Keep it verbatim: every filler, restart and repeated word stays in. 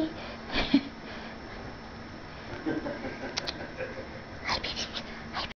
hey,